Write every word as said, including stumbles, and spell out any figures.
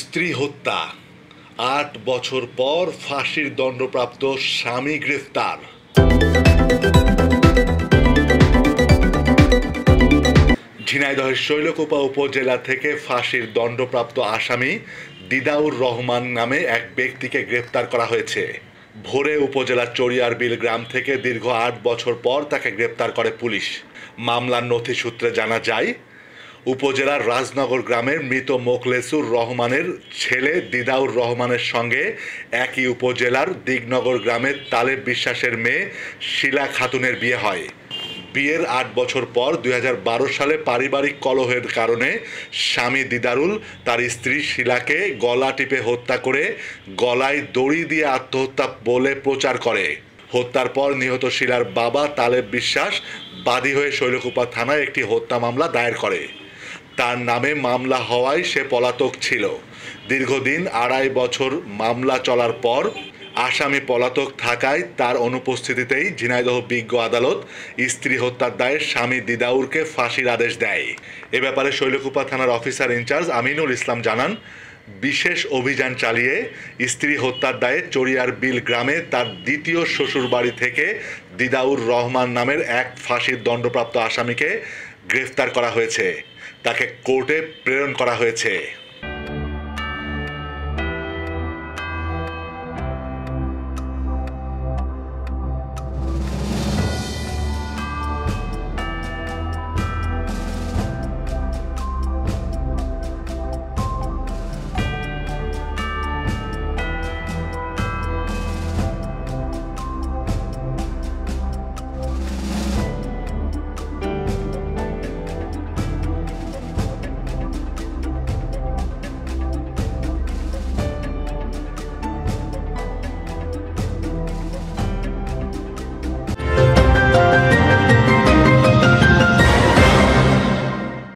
স্ত্রী হত্যা, আট বছর পর ফাঁসির দণ্ডপ্রাপ্ত স্বামী গ্রেফতার। ঝিনাইদহের শৈলকুপা উপজেলা থেকে ফাঁসির দণ্ডপ্রাপ্ত আসামি দিদাউর রহমান নামে এক ব্যক্তিকে গ্রেফতার করা হয়েছে। ভোরে উপজেলার চরিয়ার বিল গ্রাম থেকে দীর্ঘ আট বছর পর তাকে গ্রেপ্তার করে পুলিশ। মামলার নথি সূত্রে জানা যায়, উপজেলার রাজনগর গ্রামের মৃত মোকলেসুর রহমানের ছেলে দিদাউর রহমানের সঙ্গে একই উপজেলার দিগনগর গ্রামের তালেব বিশ্বাসের মেয়ে শিলা খাতুনের বিয়ে হয়। বিয়ের আট বছর পর দুই হাজার বারো সালে পারিবারিক কলহের কারণে স্বামী দিদারুল তার স্ত্রী শিলাকে গলা টিপে হত্যা করে গলায় দড়ি দিয়ে আত্মহত্যা বলে প্রচার করে। হত্যার পর নিহত শিলার বাবা তালেব বিশ্বাস বাদী হয়ে শৈলকুপা থানায় একটি হত্যা মামলা দায়ের করে। তার নামে মামলা হওয়ায় সে পলাতক ছিল। দীর্ঘদিন আড়াই বছর মামলা চলার পর আসামি পলাতক থাকায় তার অনুপস্থিতিতেই ঝিনাইদহ বিজ্ঞ আদালত স্ত্রী হত্যার দায়ে স্বামী দিদাউরকে ফাঁসির আদেশ দেয়। এ ব্যাপারে শৈলকুপা থানার অফিসার ইনচার্জ আমিনুল ইসলাম জানান, বিশেষ অভিযান চালিয়ে স্ত্রী হত্যার দায়ে চরিয়ার বিল গ্রামে তার দ্বিতীয় শ্বশুরবাড়ি থেকে দিদাউর রহমান নামের এক ফাঁসির দণ্ডপ্রাপ্ত আসামিকে গ্রেফতার করা হয়েছে। তাকে কোর্টে প্রেরণ করা হয়েছে।